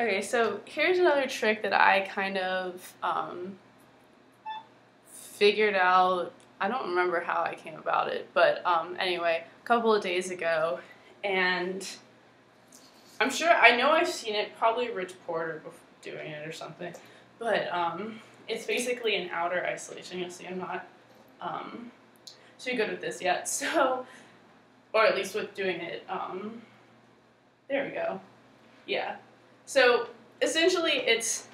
Okay, so here's another trick that I kind of figured out. I don't remember how I came about it, but anyway, a couple of days ago, and I'm sure, I know I've seen it, probably Rich Porter doing it or something, but it's basically an outer isolation. You'll see I'm not too good with this yet, so, or at least with doing it, there we go, yeah. So essentially, it's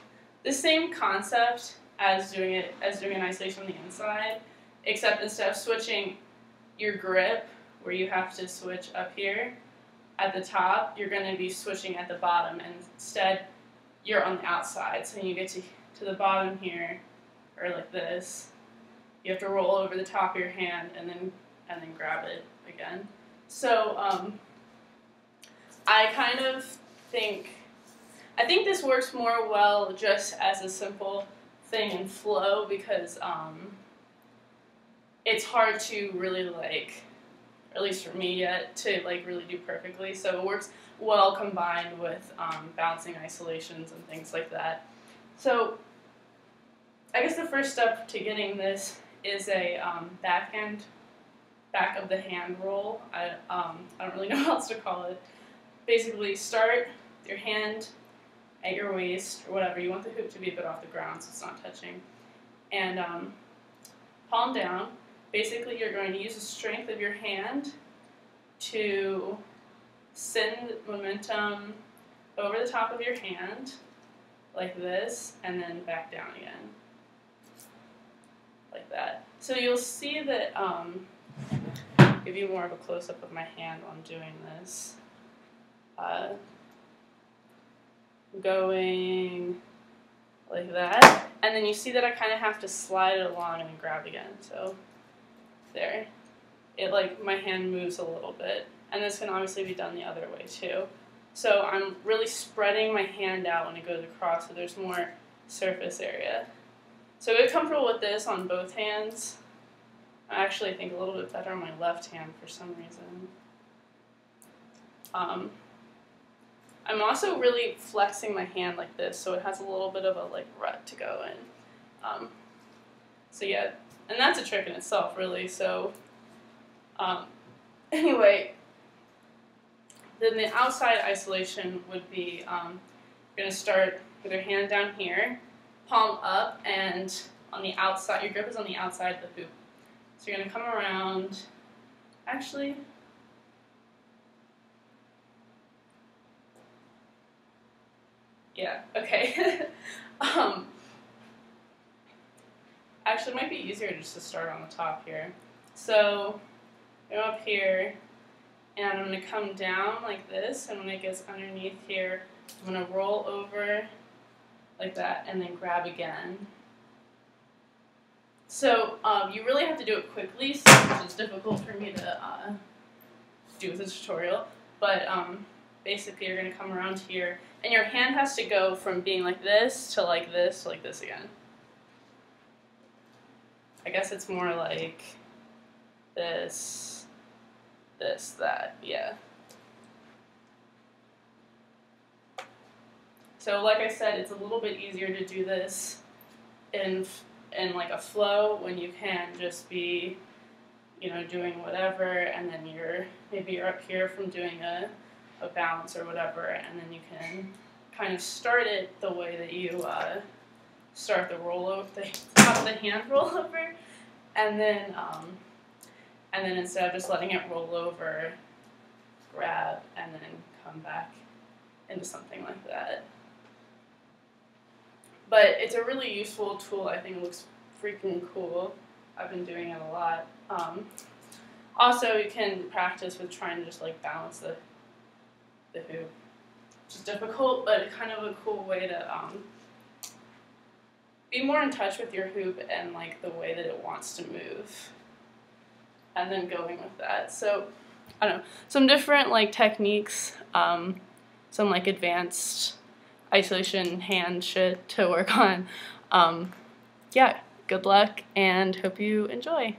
the same concept as doing an isolation on the inside, except instead of switching your grip, where you have to switch up here at the top, you're going to be switching at the bottom, and instead you're on the outside. So when you get to the bottom here, or like this, you have to roll over the top of your hand and then grab it again. So I kind of think. I think this works more well just as a simple thing in flow, because it's hard to really, like, at least for me yet, to like really do perfectly. So it works well combined with bouncing isolations and things like that. So I guess the first step to getting this is a back of the hand roll. I don't really know how else to call it. Basically, start with your hand at your waist, or whatever. You want the hoop to be a bit off the ground so it's not touching. And palm down. Basically, you're going to use the strength of your hand to send momentum over the top of your hand, like this, and then back down again, like that. So you'll see that, give you more of a close-up of my hand while I'm doing this. Going like that, and then you see that I kind of have to slide it along and then grab again. So there, it, like, my hand moves a little bit, and this can obviously be done the other way too. So I'm really spreading my hand out when it goes across, so there's more surface area. So get comfortable with this on both hands. I actually think a little bit better on my left hand for some reason. I'm also really flexing my hand like this, so it has a little bit of a, like, rut to go in. So yeah, and that's a trick in itself, really. So anyway, then the outside isolation would be you're going to start with your hand down here, palm up, and on the outside, your grip is on the outside of the hoop. So you're going to come around, actually. Yeah, okay. Actually, it might be easier just to start on the top here. So I'm up here, and I'm going to come down like this, and when it gets underneath here, I'm going to roll over like that, and then grab again. So you really have to do it quickly, which is difficult for me to do with this tutorial, but basically you're going to come around here, and your hand has to go from being like this to like this to like this again. I guess it's more like this, this, that, yeah. So like I said, it's a little bit easier to do this in like a flow, when you can just be, you know, doing whatever, and then maybe you're up here from doing a bounce or whatever, and then you can kind of start it the way that you start the rollover, the top of the hand rollover, and then instead of just letting it roll over, grab and then come back into something like that. But it's a really useful tool. I think it looks freaking cool. I've been doing it a lot. Also, you can practice with trying to just, like, balance the hoop, which is difficult, but kind of a cool way to be more in touch with your hoop and, like, the way that it wants to move, and then going with that. So I don't know, some different, like, techniques, some, like, advanced isolation hand shit to work on. Yeah, good luck, and hope you enjoy.